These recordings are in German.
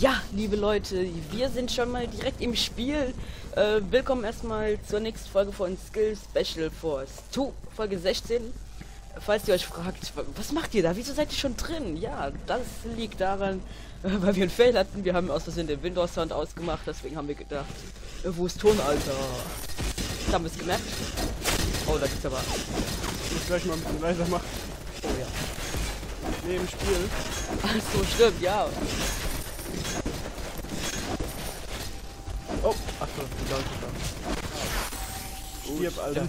Ja, liebe Leute, wir sind schon mal direkt im Spiel. Willkommen erstmal zur nächsten Folge von Skill Special Force 2, Folge 16. Falls ihr euch fragt, was macht ihr da? Wieso seid ihr schon drin? Ja, das liegt daran, weil wir einen Fail hatten. Wir haben aus Versehen den Windows-Sound ausgemacht, deswegen haben wir gedacht, wo ist Ton, Alter? Haben wir es gemerkt? Oh, da gibt's aber... Ich muss gleich mal ein bisschen leiser machen. Oh ja. Nee, im Spiel. Ach so, stimmt, ja. Oh, ach so, die Leute da. Stirb, Alter.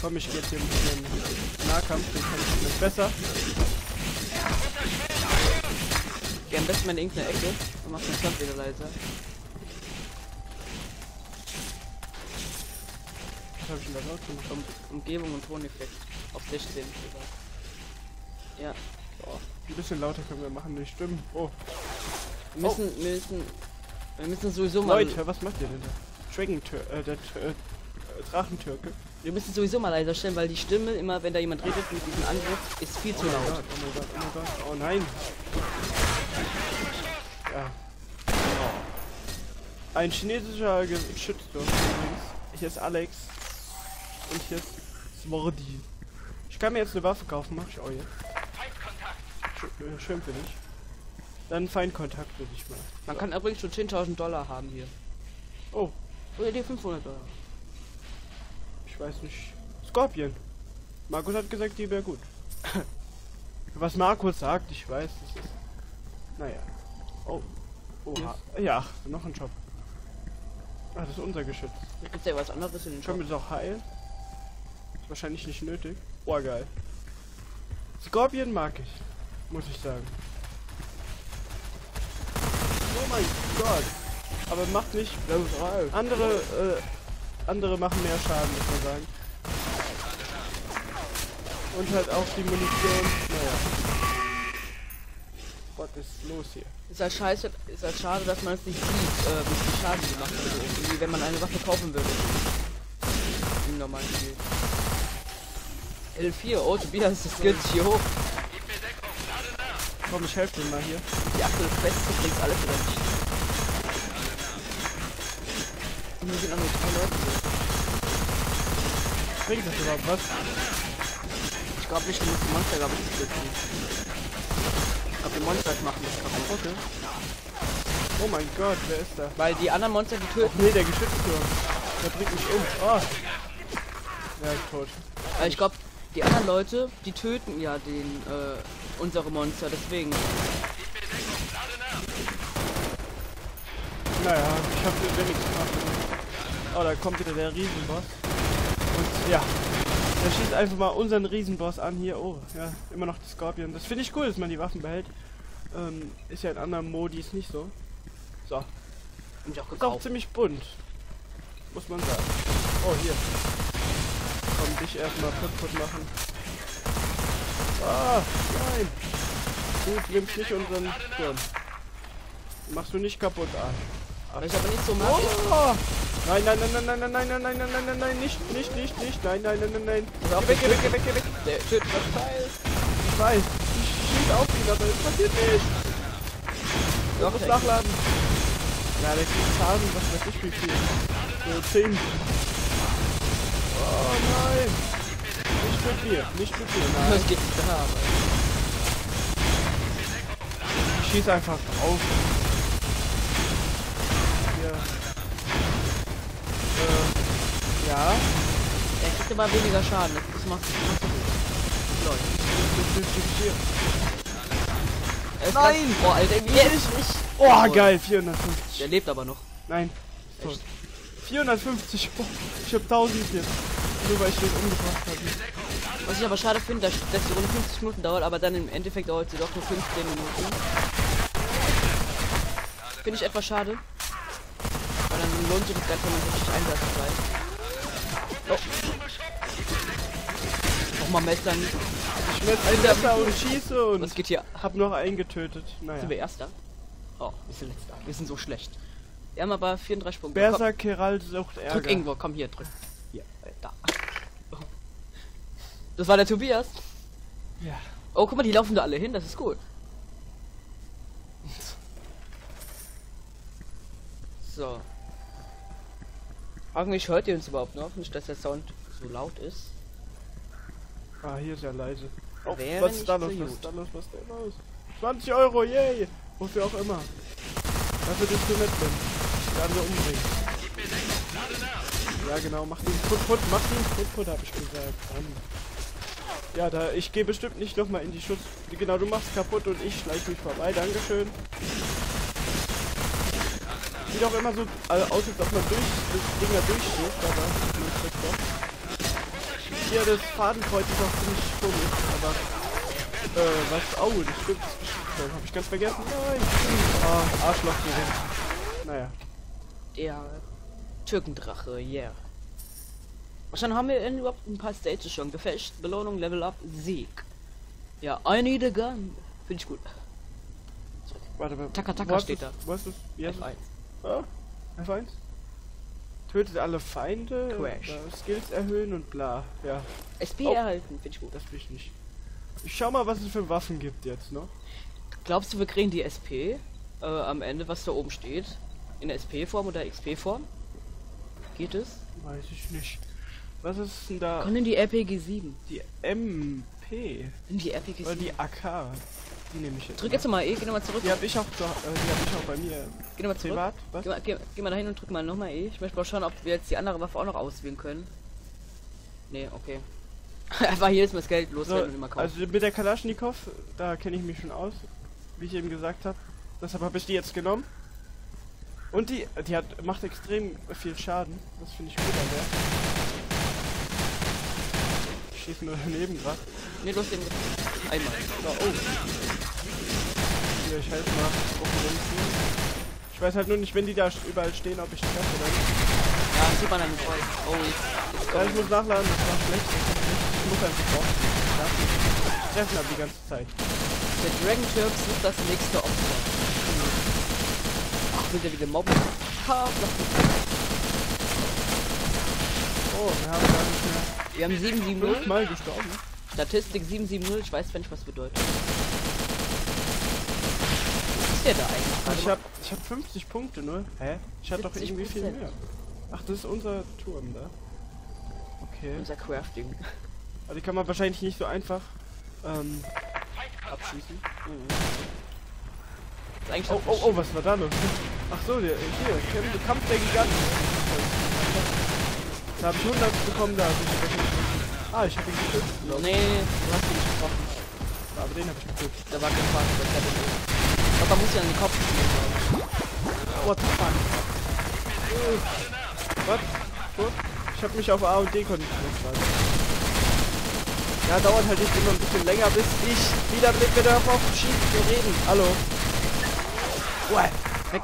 Komm, ich geh jetzt hier ein bisschen Nahkampf, den kann ich nicht besser. Geh am besten mal in irgendeine Ecke und mach den Sound wieder leiser. Was hab ich denn da drauf gemacht? Umgebung und Toneffekt. Auf 16. Ja. Oh, ein bisschen lauter können wir machen, nicht stimmen. Oh. Wir müssen sowieso mal... Leute, was macht ihr denn da? Drachentürke. Wir müssen sowieso mal leiser stellen, weil die Stimme, immer wenn da jemand redet mit diesem Angriff, ist viel zu laut. God, oh mein Gott, oh mein Gott. Oh nein! Ja. Ein chinesischer Geschützturm übrigens. Hier ist Alex. Und hier ist Smordi. Ich kann mir jetzt eine Waffe kaufen, mach ich auch jetzt. Schön finde ich. Dann Feindkontakt würde ich mal. Man kann übrigens schon $10.000 haben hier. Oh. Oder die $500. Ich weiß nicht. Skorpion. Markus hat gesagt, die wäre gut. Was Markus sagt, ich weiß, das ist... Naja. Oh. Oha. Ja, noch ein Shop. Ah, das ist unser Geschütz. Gibt's ja was anderes in den Shop. Können wir das auch heilen? Ist wahrscheinlich nicht nötig. Oh, geil. Skorpion mag ich. Muss ich sagen. Oh mein Gott! Aber macht nicht... Andere machen mehr Schaden, muss man sagen. Und halt auch die Munition. Naja. Was ist los hier? Ist halt scheiße, ist halt schade, dass man es nicht sieht, wie viel Schaden gemacht wird, wenn man eine Waffe kaufen würde. Im normalen Spiel. L4, oh Tobias, das gilt hier hoch. Komm, ich helfe dir mal hier. Die Achtel ist fest, du bringst alles wieder nicht. Und wir sind auch nur 2 Leute. Bringt das überhaupt was? Ich glaube nicht, du musst die Monster, glaube ich, nicht töten. Ich glaube, die Monster machen das kaputt. Okay. Oh mein Gott, wer ist da? Weil die anderen Monster, die töten... Nee, der Geschützturm. Der bringt mich um. Oh. Ja, ist tot. Also ich glaube, die anderen Leute, die töten ja den, unsere Monster, deswegen. Naja, ich hab wenigstens gemacht. Oh, da kommt wieder der Riesenboss. Und ja, der schießt einfach mal unseren Riesenboss an hier. Oh, ja, immer noch die Skorpion. Das finde ich cool, dass man die Waffen behält. Ist ja in anderen Modis nicht so. So. Bin ich auch gekauft. Ist auch ziemlich bunt. Muss man sagen. Oh, hier. Komm, dich erstmal kaputt machen. Ah, nein! Du nimmst nicht unseren Sturm. Machst du nicht kaputt, Arsch. Ich aber nicht so machen. Oh! Nein, nein, nein, nein, nein, nein, nein, nein, nein, nein, nein, nein, nicht, nein, nein, nein, nein, nein. Geh weg. Der tötet das Teil. Ich weiß. Ich schieße auf ihn, aber das passiert nicht. Du musst nachladen. Ja, der kriegt Schaden, was weiß ich wie viel. So 10. Oh nein. Nicht mit mir, nein. Das geht nicht da, aber... Ich schieß einfach drauf. Hier. Ja. Er kriegt immer weniger Schaden, das macht sich nicht so gut. Leute. Nein! Boah, Alter, nicht. Oh, geil, 450. Der lebt aber noch. Nein. Echt? 450, ich hab 1000 jetzt. Nur weil ich den umgebracht habe. Was ich aber schade finde, dass die Runde 50 Minuten dauert, aber dann im Endeffekt dauert sie doch nur 15 Minuten. Finde ich etwas schade. Weil dann lohnt sich das Ganze, wenn man richtig einsatzfrei. Oh. Nochmal messern. Ich messe ein Messer und schieße und... Was geht hier? Hab noch einen getötet. Naja. Sind wir Erster? Oh, wir sind Letzter. Wir sind so schlecht. Wir haben aber 34 Punkte. Berser Keral sucht Ärger. Drück irgendwo, komm hier, drück. Hier, da. Oh. Das war der Tobias. Ja. Oh, guck mal, die laufen da alle hin, das ist cool. So. Hoffentlich hört ihr uns überhaupt noch. Nicht, dass der Sound so laut ist. Ah, hier ist ja leise. Oh, was ist da los? Was ist da los? Was ist da los? 20 Euro, yay! Wofür auch immer. Dafür bist du mit drin. Ich kann nur umbringen. Ja genau, mach den Put-Put, mach den Put-Put, hab ich gesagt. Ja, da, ich gehe bestimmt nicht nochmal in die Schutz... Genau, du machst kaputt und ich schleiche mich vorbei, dankeschön. Sieht auch immer so aus, als ob man durch das Ding da durchschießt, aber das ist doch. Hier, das Fadenkreuz ist auch ziemlich komisch, aber... was? Oh, das stimmt, das ist... Hab ich ganz vergessen? Nein! Ah, Arschloch gewinnt. Naja. Ja, Türkendrache, yeah. Schon haben wir überhaupt ein paar Stages schon. Gefecht, Belohnung, Level Up, Sieg. Ja, I need a gun. Finde ich gut. Warte. Taka steht da. Was ist das? F1. Ah, F1? Tötet alle Feinde, Crash. Skills erhöhen und bla. Ja. SP erhalten, finde ich gut. Das will ich nicht. Ich schau mal, was es für Waffen gibt jetzt noch. Glaubst du, wir kriegen die SP am Ende, was da oben steht? In SP-Form oder XP-Form? Geht es? Weiß ich nicht. Was ist denn da? Können die RPG 7. Die MP. Und die RPG 7. Oder die AK. Die nehme ich jetzt. Drück mal. Jetzt nochmal E, geh nochmal zurück. Die hab ich auch, bei mir. Geh nochmal zurück. Privat? Was? Geh mal dahin und drück mal nochmal E. Ich möchte mal schauen, ob wir jetzt die andere Waffe auch noch auswählen können. Nee, okay. Einfach jedes Mal das Geld loswerden und immer kaufen. Also mit der Kalaschnikow, da kenne ich mich schon aus. Wie ich eben gesagt habe. Deshalb habe ich die jetzt genommen. Und die macht extrem viel Schaden. Das finde ich gut an der. Schießen nur daneben gerade. Ne, los den. Einmal. Na, oh. Hier, ich helfe mal. Ich weiß halt nur nicht, wenn die da überall stehen, ob ich treffe oder nicht. Ja, das sieht man dann nicht. Oh, ja, ich muss nachladen, das war schlecht. Ich muss einfach drauf. Ich treffe aber die ganze Zeit. Der Dragon Turp sucht das nächste Opfer. Ach, will der wieder mobben? Ha, oh, wir haben gar nicht mehr. Wir haben 770 mal gestorben. Statistik 770, ich weiß wenn ich was bedeutet. Was ist der da eigentlich? Ich hab 50 Punkte nur. Hä? Ich hab doch irgendwie viel mehr. Ach, das ist unser Turm da. Okay. Unser Crafting. Also die kann man wahrscheinlich nicht so einfach abschießen. Oh, oh, was war da los? Ach so, hier, Kampf der Giganten. Da habe ich 100 bekommen, da habe ich... Ah, ich habe ihn getötet, glaube ich. Nee, du hast ihn nicht getroffen. Aber den habe ich getötet. Da war kein Faden, das hat er nicht. Aber muss ja an den Kopf spielen, glaube ich. What the fuck? Was? Ich habe mich auf A und D konzentriert, also. Ja, dauert halt nicht immer ein bisschen länger, bis ich wieder mit mir darauf aufschieben zu reden. Hallo. Uah, weg.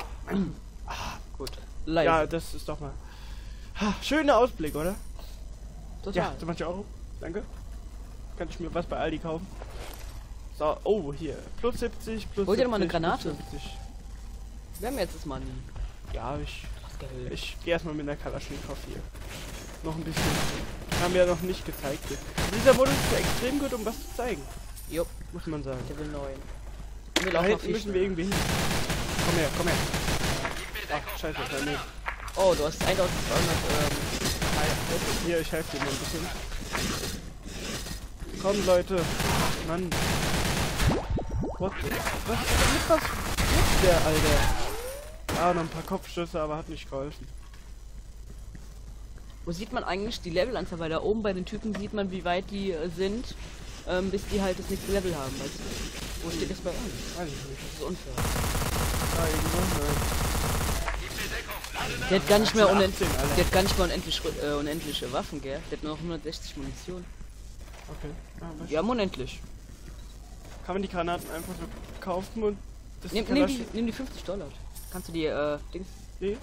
Ah, gut. Leise. Ja, das ist doch mal... Ha, schöner Ausblick, oder? Total. Ja, 20 Euro. Danke. Kann ich mir was bei Aldi kaufen? So, oh, hier. Plus 70, plus 70. Hol dir doch mal eine Granate. Wir haben jetzt das Money. Ja, ich gehe erstmal mit der Kalaschnikow hier. Noch ein bisschen. Haben wir ja noch nicht gezeigt. Dieser Modus ist extrem gut, um was zu zeigen. Jo. Muss man sagen. Der will 9. Wir laufen auf müssen wir irgendwie hin. Komm her, komm her. Ach, scheiße, da nicht. Oh, du hast 1200, hier, ich helfe dir mal ein bisschen. Komm, Leute. Mann. What? Was ist der, Alter? Ah, noch ein paar Kopfschüsse, aber hat nicht geholfen. Wo sieht man eigentlich die Levelanzahl? Weil da oben bei den Typen sieht man, wie weit die sind, bis die halt das nächste Level haben, weißt du? Wo steht das bei uns? Weiß ich nicht. Das ist unfair. Ah, irgendwann, der hat gar nicht mehr unendliche Waffen, gell? Der hat nur noch 160 Munition. Okay. Wir haben unendlich. Kann man die Granaten einfach so kaufen und... Das nimm die $50. Kannst du die, Dings... Nee?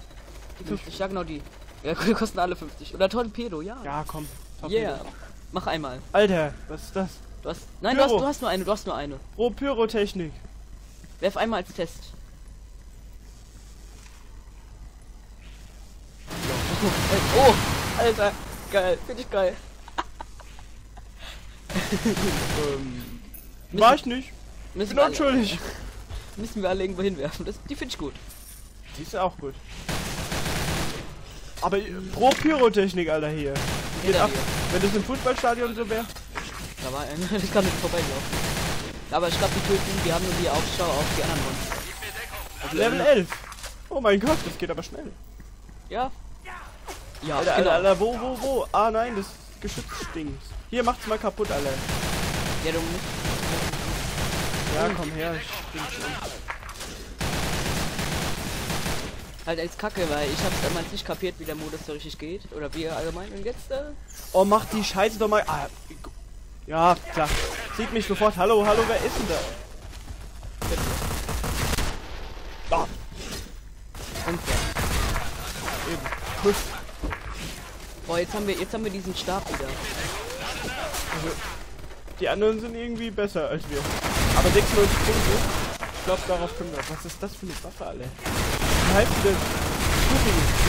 Die 50, ja genau die. Ja, die kosten alle 50. Oder Torpedo, ja. Ja, komm. Torpedo. Yeah. Mach einmal. Alter, was ist das? Du hast... Nein, du hast nur eine, Pro Pyrotechnik. Werf einmal als Test. Oh, Alter, geil, finde ich geil. War ich nicht. Bin unschuldig. Müssen wir alle irgendwo hinwerfen. Die finde ich gut. Die ist auch gut. Aber pro Pyrotechnik, Alter, hier. Geht ab. Wenn das im Fußballstadion so wäre. Da war einer, ich kann nicht vorbeilaufen. Aber ich glaube, die Typen, die haben nur die Aufschau auf die anderen Runden. Level 11. Oh mein Gott, das geht aber schnell. Ja. Ja, Alter, genau. Alter, wo? Ah nein, das Geschützding. Hier, macht's mal kaputt, Alter. Ja, du musst. Ja, komm her, ich bin schon. Halt als Kacke, weil ich hab's damals nicht kapiert, wie der Modus so richtig geht. Oder wir allgemein. Und jetzt, oh, mach die Scheiße doch mal. Ah, ja, klar. Sieht mich sofort. Hallo, hallo, wer ist denn da? Ah. Und ja. Eben. Push. Boah, jetzt haben wir diesen Stab wieder. Also, die anderen sind irgendwie besser als wir. Aber 6 Punkte. Ich glaube, darauf können wir. Was ist das für eine Waffe, alle? Die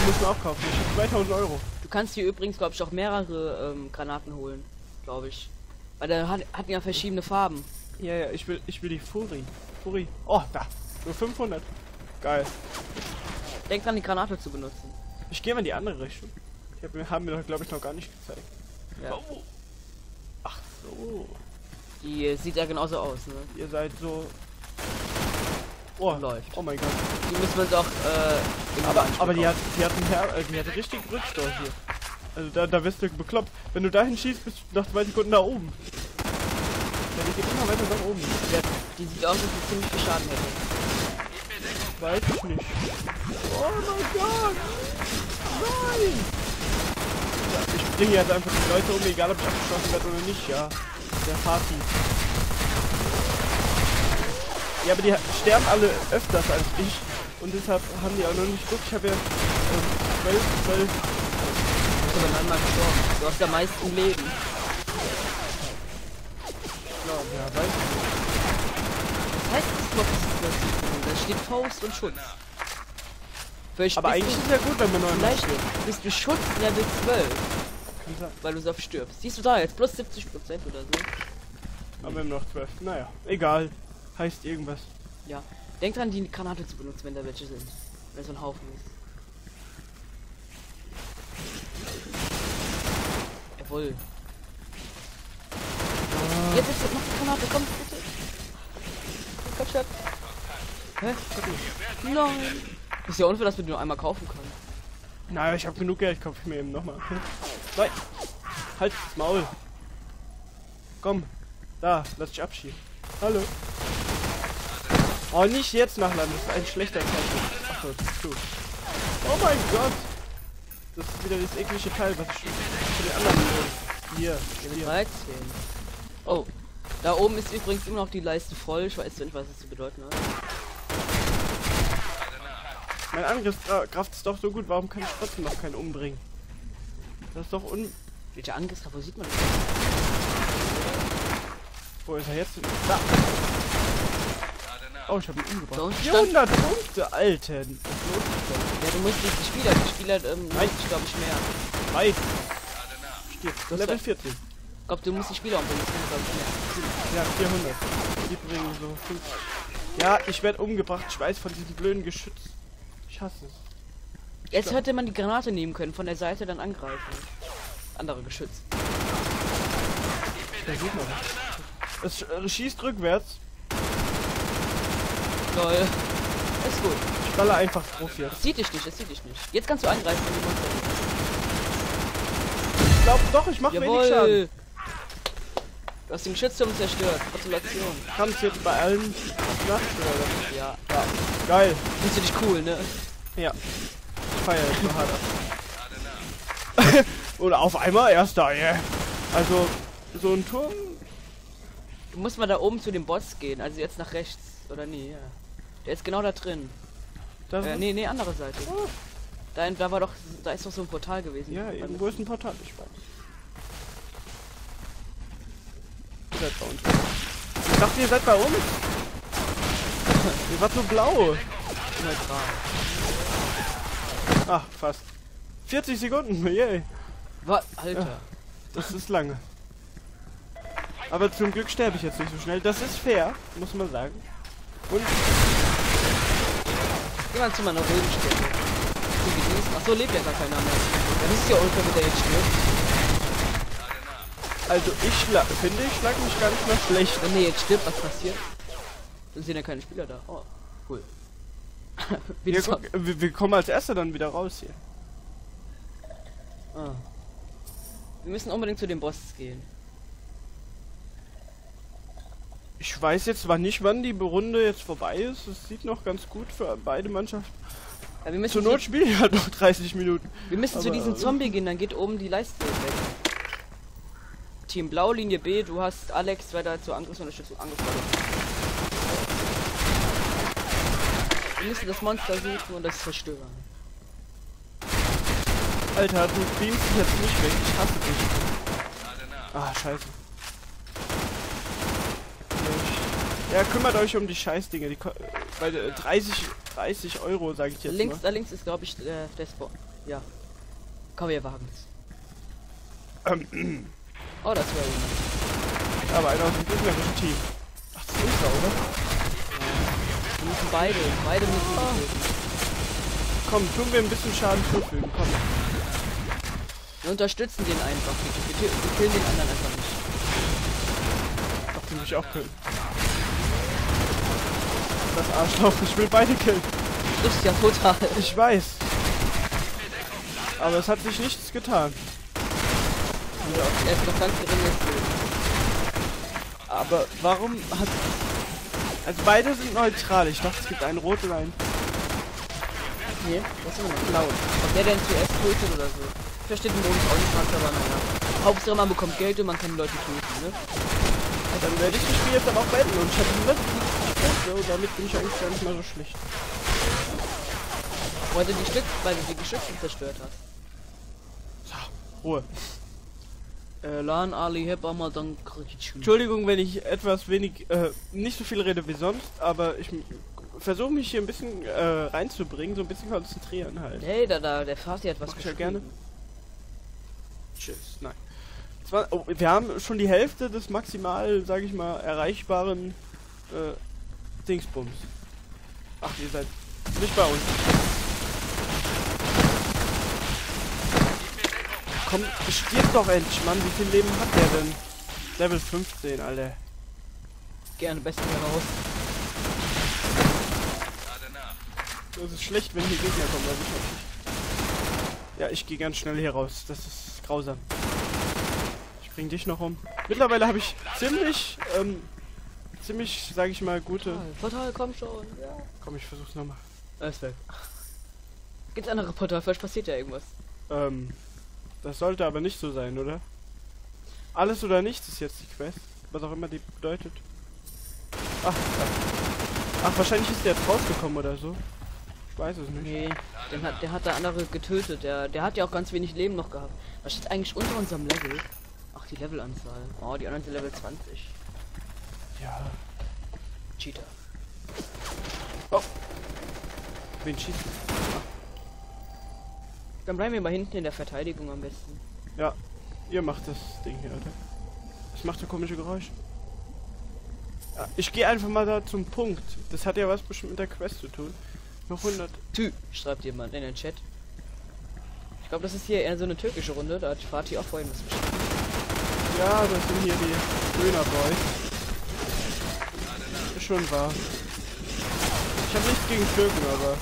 müssen wir auch kaufen. 2000 €. Du kannst hier übrigens, glaube ich, auch mehrere Granaten holen, glaube ich. Weil der hat ja verschiedene Farben. Ja, ich will die Fury. Oh, da. Nur 500. Geil. Denk dran, die Granate zu benutzen. Ich gehe mal in die andere Richtung. Haben wir doch, glaube ich, noch gar nicht gezeigt. Ja. Oh. Ach so. Die sieht ja genauso aus, ne? Ihr seid so... Oh, läuft. Oh mein Gott. Die müssen wir doch, aber die hat richtig Rückstoß hier. Also da wirst du bekloppt. Wenn du dahin schießt, bist du nach 2 Sekunden da oben. Ja, die geht immer weiter nach oben. Ja, die sieht aus, als ob sie ziemlich viel Schaden hätte. Weiß ich nicht. Oh mein Gott! Nein! Ja, ich bringe jetzt einfach die Leute um, egal ob ich abgeschossen werde oder nicht, ja. Der Fatih. Ja, aber die sterben alle öfters als ich und deshalb haben die auch noch nicht Glück. Ich habe ja 12. Du bist aber einmal gestorben. Du hast am meisten Leben. Genau, ja, weiß ich nicht. Das heißt, da steht Faust und Schutz. Vielleicht aber eigentlich ist ja gut, wenn man noch nicht stirbt. Bist du Schutz Level 12. Weil du so oft stirbst. Siehst du da jetzt? Plus 70% oder so. Aber wir haben noch 12. Naja, egal. Heißt irgendwas. Ja. Denk dran, die Granate zu benutzen, wenn da welche sind. Wenn so ein Haufen ist. Jawohl. Ah. Jetzt mach die Granate, komm bitte. Komm schon. Hä? Nein. No. Ist ja unfair, dass wir die nur einmal kaufen können. Naja, ich hab genug Geld, kaufe ich mir eben nochmal. Nein. Halt das Maul. Komm. Da, lass dich abschieben. Hallo. Oh, nicht jetzt nachladen, das ist ein schlechter Zeichen. Achso, das ist gut. Oh mein Gott! Das ist wieder das eklige Teil, was ich für den anderen will. Hier. 13. Oh, da oben ist übrigens immer noch die Leiste voll. Ich weiß nicht, was es zu bedeuten hat. Mein Angriffskraft ist doch so gut, warum kann ich trotzdem noch keinen umbringen? Das ist doch un... Welche Angriffskraft? Wo sieht man das? Wo ist er jetzt? Da! Oh, ich hab ihn umgebracht. So, 400 Punkte, Alter! Ja, du musst nicht die Spieler. Die Spieler, nein, ich glaube nicht mehr. Nein! Stirbt. Level 14. Ich glaube, du musst die Spieler umbringen. Ja, 400. Die bringen so 5. Ja, ich werde umgebracht. Ich weiß von diesem blöden Geschütz. Ich hasse es. Jetzt hätte man die Granate nehmen können, von der Seite dann angreifen. Andere Geschütz. Da sieht man was. Es schießt rückwärts. Ist gut. Ich baller einfach drauf hier. Es sieht dich nicht. Jetzt kannst du angreifen. Ich glaube doch, ich mache wenig Schaden. Du hast den Geschützturm zerstört. Gratulation. Kannst jetzt bei allen nachstellen. Ja. Ja. Geil. Bist du dich cool, ne? Ja. Feier ich so hart ab. Oder auf einmal erster, yeah. Also, so ein Turm. Du musst mal da oben zu dem Boss gehen. Also jetzt nach rechts. Oder nie, ja. Der ist genau da drin. Das nee, andere Seite. Oh. Da ist doch so ein Portal gewesen. Ja, irgendwo ist ein Portal, ich weiß. Seid bei uns. Ich dachte, ihr seid bei uns. Ihr wart so blau. Ach, fast. 40 Sekunden, yay. Was? Alter. Ja, das ist lange. Aber zum Glück sterbe ich jetzt nicht so schnell. Das ist fair, muss man sagen. Und? Geh mal zu meiner Röhrenstelle. Leute gewesen. Achso, lebt ja gar keiner mehr. Dann ist es ja unfair, wenn der jetzt stirbt. Also ich finde, ich schlag mich gar nicht mehr schlecht. Wenn der jetzt stirbt, was passiert? Dann sind ja keine Spieler da. Oh, cool. Ja, guck, wir kommen als Erster dann wieder raus hier. Ah. Wir müssen unbedingt zu den Boss gehen. Ich weiß jetzt zwar nicht, wann die Runde jetzt vorbei ist. Es sieht noch ganz gut für beide Mannschaften. Ja, wir müssen zur Not spielen ja noch 30 Minuten. Wir müssen zu diesem Zombie gehen, dann geht oben die Leiste weg. Team Blau, Linie B, du hast Alex weiter zur Angriffsunterstützung angefordert. Wir müssen das Monster suchen und das zerstören. Alter, du beamst dich jetzt nicht weg. Ich hasse dich. Ah, scheiße. Ja, kümmert euch um die Scheißdinge, die bei 30 Euro, sage ich jetzt links, mal. Da links ist, glaube ich, der Spawn. Ja. Komm, wir wagen es. Oh, das wäre jemand. Aber einer aus dem gegnerischen Team. Ach, das ist er, oder? Ja. Wir müssen beide müssen wir. Komm, tun wir ein bisschen Schaden zufügen, komm. Wir unterstützen den einfach, wir killen den anderen einfach nicht. Doch, den will ich auch killen. Das Arschloch, ich will beide killen. Das ist ja total. Ich weiß. Aber es hat sich nichts getan. Ja. Er ist doch ganz gering. Aber warum hat... Also beide sind neutral. Ich dachte, es gibt einen roten Lein. Nee, das ist immer noch blau. Ob der denn zuerst tötet oder so. Ich verstehe den Bonus auch nicht, aber naja. Hauptsache man bekommt Geld und man kann die Leute töten, ne? Ja, dann werde ich das Spiel jetzt aber auch beenden und ich habe so, damit bin ich eigentlich gar nicht mal so schlecht. Weil du die Geschütze zerstört hast. So, Ruhe. Lan Ali Hebama dann kriegt. Entschuldigung, wenn ich etwas wenig, nicht so viel rede wie sonst, aber ich versuche mich hier ein bisschen reinzubringen, so ein bisschen konzentrieren halt. Hey, der Fatih hat was geschrieben. Ich ja gerne. Tschüss, nein. Oh, wir haben schon die Hälfte des maximal, sage ich mal, erreichbaren Dingsbums. Ach, ihr seid nicht bei uns. Komm, stirb doch endlich, Mann. Wie viel Leben hat der denn? Level 15, Alter. Gerne, besten heraus. Das ist schlecht, wenn hier Gegner kommen. Also ich ja, ich gehe ganz schnell hier raus. Das ist grausam. Ich bring dich noch um. Mittlerweile habe ich ziemlich... ziemlich, sage ich mal, gute... Portal, komm schon, ja. Komm, ich versuch's nochmal. Alles weg. Gibt's andere Portal, vielleicht passiert ja irgendwas. Das sollte aber nicht so sein, oder? Alles oder nichts ist jetzt die Quest, was auch immer die bedeutet. Ach, wahrscheinlich ist der jetzt rausgekommen oder so. Ich weiß es nicht. Nee, der hat der andere getötet, der hat ja auch ganz wenig Leben noch gehabt. Was steht eigentlich unter unserem Level? Ach, die Levelanzahl. Oh, die anderen sind Level 20. Ja. Cheater. Oh. Wen schießt? Dann bleiben wir mal hinten in der Verteidigung am besten. Ja. Ihr macht das Ding hier, oder? Das macht so komische Geräusche. Ja, ich gehe einfach mal da zum Punkt. Das hat ja was bestimmt mit der Quest zu tun. Noch 100. Tü, schreibt jemand in den Chat. Ich glaube, das ist hier eher so eine türkische Runde. Da hat Fatih auch vorhin was geschrieben. Ja, das sind hier die Döner-Boys. Schon wahr. Ich habe nichts gegen Türken, aber...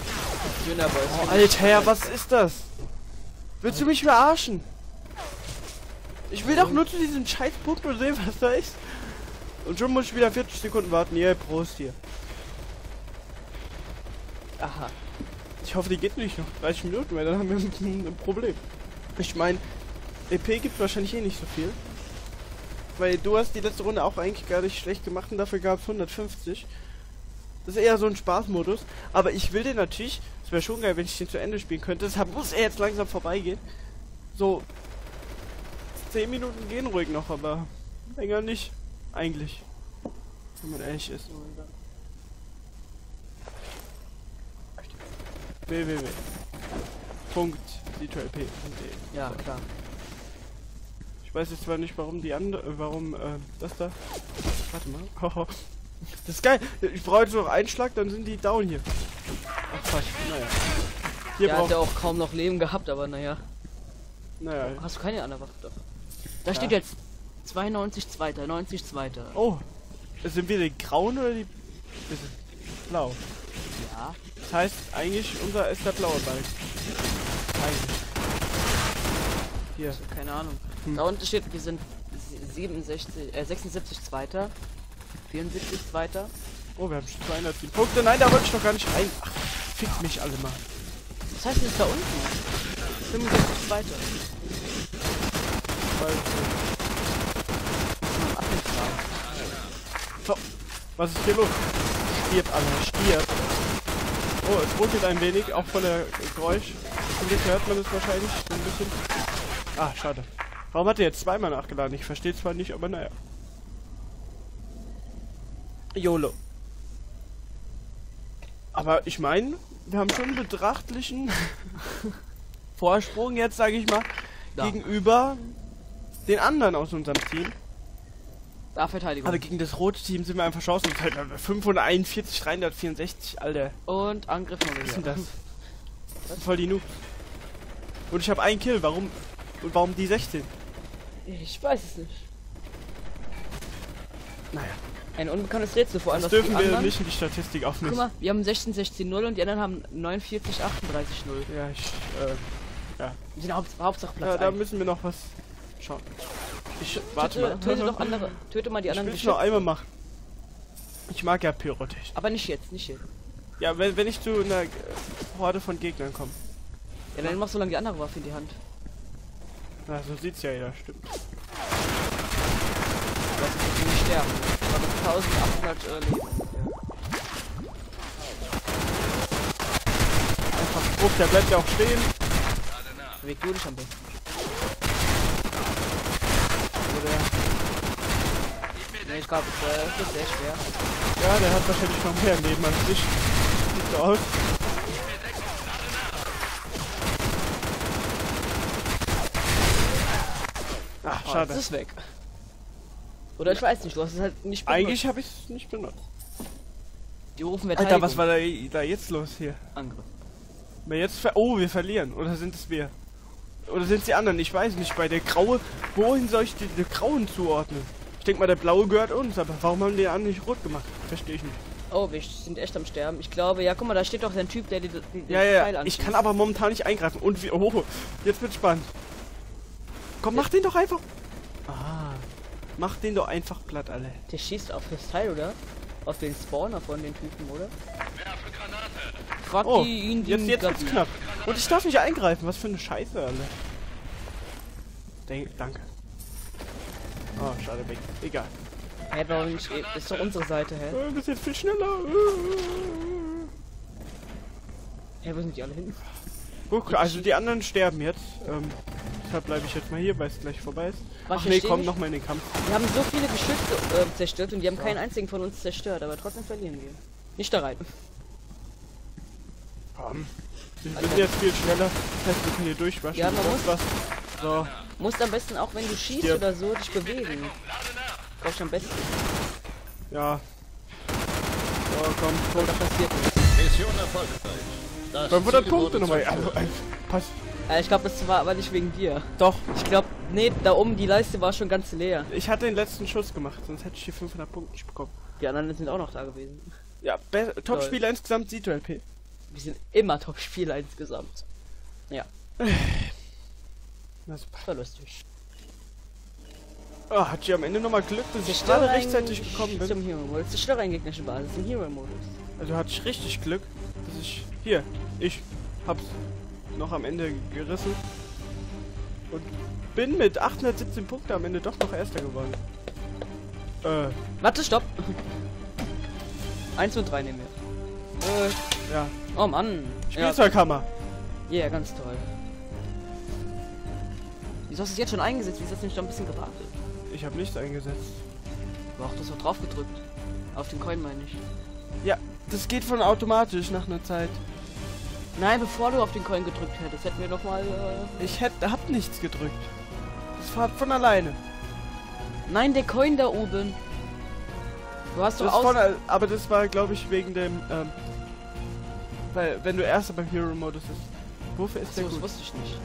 Oh, Alter, was ist das? Willst du mich verarschen? Ich will doch nur zu diesem scheiß Punkt und sehen, was da ist. Und schon muss ich wieder 40 Sekunden warten. Yeah, Prost hier. Aha. Ich hoffe, die geht nicht noch 30 Minuten, weil dann haben wir ein Problem. Ich meine, EP gibt wahrscheinlich eh nicht so viel. Weil du hast die letzte Runde auch eigentlich gar nicht schlecht gemacht und dafür gab es 150. Das ist eher so ein Spaßmodus. Aber ich will den natürlich, es wäre schon geil, wenn ich den zu Ende spielen könnte. Deshalb muss er jetzt langsam vorbeigehen. So 10 Minuten gehen ruhig noch, aber länger nicht. Eigentlich. Wenn man ehrlich ist. www.sitoLP.de. Ja, klar. Ich weiß jetzt zwar nicht, warum die andere, das da. Warte mal. Hoho. Das ist geil. Ich brauche jetzt noch einen Schlag, dann sind die down hier. Ach fuck, naja. Hier der hat ja auch kaum noch Leben gehabt, aber naja. Naja. Hast du keine andere Waffe? Doch. Da steht jetzt 92 Zweiter, 90 Zweiter. Oh, sind wir die grauen oder die blau? Ja. Das heißt, eigentlich unser ist der blaue Ball. Eigentlich. Hier. Also, keine Ahnung. Hm. Da unten steht, wir sind 76 Zweiter, 74 Zweiter. Oh, wir haben schon 210 Punkte. Nein, da wollte ich noch gar nicht rein. Ach, fick mich alle mal. Was heißt das da unten? 75 Zweiter. So, was ist hier los? Stirbt alle, stirbt. Oh, es ruckelt ein wenig, auch von der Geräusch. Und jetzt hört man es wahrscheinlich ein bisschen. Ah, schade. Warum hat er jetzt zweimal nachgeladen? Ich verstehe zwar nicht, aber naja. YOLO. Aber ich meine, wir haben schon einen betrachtlichen Vorsprung jetzt, sage ich mal, da gegenüber den anderen aus unserem Team. Da Verteidigung. Aber gegen das rote Team sind wir einfach chancenlos. 541, 364, Alter. Und Angriff noch. Was ist denn das? Das ist voll die Noob. Und ich habe einen Kill. Warum? Und warum die 16? Ich weiß es nicht. Naja. Ein unbekanntes Rätsel, vor allem das dürfen wir nicht in die Statistik aufnehmen. Guck mal, wir haben 16-16-0 und die anderen haben 49-38-0. Ja, ich, ja. Die Hauptsache Platz. Ja, da müssen wir noch was schauen. Ich, warte mal. Töte doch andere, töte mal die anderen. Ich will noch einmal machen. Ich mag ja Pyrotechnik. Aber nicht jetzt, nicht jetzt. Ja, wenn ich zu einer Horde von Gegnern komme. Ja, dann machst du lange die andere Waffe in die Hand. Na, so sieht's ja jeder, stimmt. Ich nicht sterben. Ich habe 1800 Leben. Einfach Druck, der bleibt ja auch stehen. Weg du dich am besten. Oder? Ne, ich glaube, das ist sehr schwer. Ja, der hat wahrscheinlich noch mehr Leben als ich. Sieht so aus. Ach, schade. Das ist weg. Oder ich weiß nicht, du hast es halt nicht benutzt. Eigentlich habe ich es nicht benutzt. Die rufen wir Alter, was war da jetzt los hier? Angriff. Wir jetzt oh, wir verlieren. Oder sind es wir? Oder sind es die anderen? Ich weiß nicht. Bei der Graue, wohin soll ich die Grauen zuordnen? Ich denke mal, der Blaue gehört uns, aber warum haben die anderen nicht rot gemacht? Verstehe ich nicht. Oh, wir sind echt am Sterben. Ich glaube, ja, guck mal, da steht doch ein Typ, der die Pfeil anschießt. Ich kann aber momentan nicht eingreifen. Und wie, oh, jetzt wird's spannend. Komm, mach den doch einfach. Ah. Mach den doch einfach platt, alle. Der schießt auf das Teil, oder? Auf den Spawner von den Typen, oder? Werfe Granate. Frag die ihn, die jetzt wird's knapp. Und ich darf nicht eingreifen. Was für eine Scheiße, alle. Danke. Oh, schade, weg. Egal. Hä, hey, warum nicht? Das ist doch unsere Seite, hä? Hey? Das ist jetzt viel schneller. Hä, hey, wo sind die alle hin? Guck, also die anderen sterben jetzt. Deshalb bleibe ich jetzt mal hier, weil es gleich vorbei ist. Was ach nee, komm noch mal in den Kampf. Wir haben so viele Geschütze zerstört und die haben keinen einzigen von uns zerstört, aber trotzdem verlieren wir. Nicht da rein. Komm. Wir sind jetzt viel schneller. Das heißt, wir können hier durchwaschen. Ja, man muss, so. Musst am besten auch, wenn du schießt oder so, dich bewegen. Brauchst du am besten. Ja. So, komm. Da passiert nichts. Mission erfolgreich. 500 Punkte nochmal. Pass. Ich glaube, das war aber nicht wegen dir. Doch. Ich glaube, nee, da oben die Leiste war schon ganz leer. Ich hatte den letzten Schuss gemacht, sonst hätte ich die 500 Punkte nicht bekommen. Die anderen sind auch noch da gewesen. Ja, Top-Spieler insgesamt, SitoLP. Wir sind immer Top-Spieler insgesamt. Ja. Na super. War lustig. Oh, hatte ich am Ende nochmal Glück, dass ich gerade rechtzeitig gekommen bin. Zum Hero-Modus. Zerstöre einen gegnerischen Basis im Hero-Modus. Also hatte ich richtig Glück, dass ich... Hier, ich hab's noch am Ende gerissen und bin mit 817 Punkten am Ende doch noch Erster geworden. Warte, stopp! 1 und 3 nehmen wir. Ja. Oh Mann! Spielzeughammer! Ja, yeah, ganz toll. Wieso hast du es jetzt schon eingesetzt? Wieso hast du nicht noch ein bisschen gewartet? Ich habe nichts eingesetzt. Aber auch das noch drauf gedrückt. Auf den Coin meine ich. Ja, das geht von automatisch nach einer Zeit. Nein, bevor du auf den Coin gedrückt hättest, hätten wir nochmal... Ich hab nichts gedrückt. Das fährt von alleine. Nein, der Coin da oben. Du hast doch auch... Aber das war, glaube ich, wegen dem... weil, wenn du erst beim Hero-Modus bist. Wofür ist der gut? Das wusste ich nicht.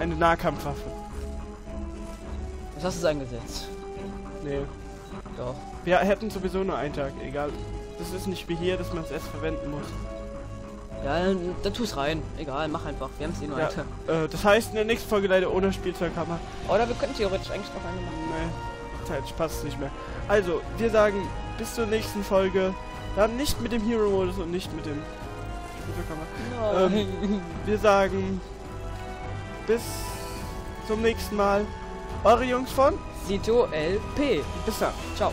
Eine Nahkampfwaffe. Was hast du eingesetzt? Nee. Doch. Wir hätten sowieso nur einen Tag, egal. Das ist nicht wie hier, dass man es erst verwenden muss. Ja, dann tu es rein. Egal, mach einfach. Wir haben es eh nur einen Tag. Das heißt, in der nächsten Folge leider ohne Spielzeughammer. Oder wir könnten theoretisch eigentlich noch eine machen. Nee, Zeit passt nicht mehr. Also, wir sagen bis zur nächsten Folge. Dann nicht mit dem Hero-Modus und nicht mit dem Spielzeughammer. Wir sagen bis zum nächsten Mal. Eure Jungs von SitoLP. Bis dann. Ciao.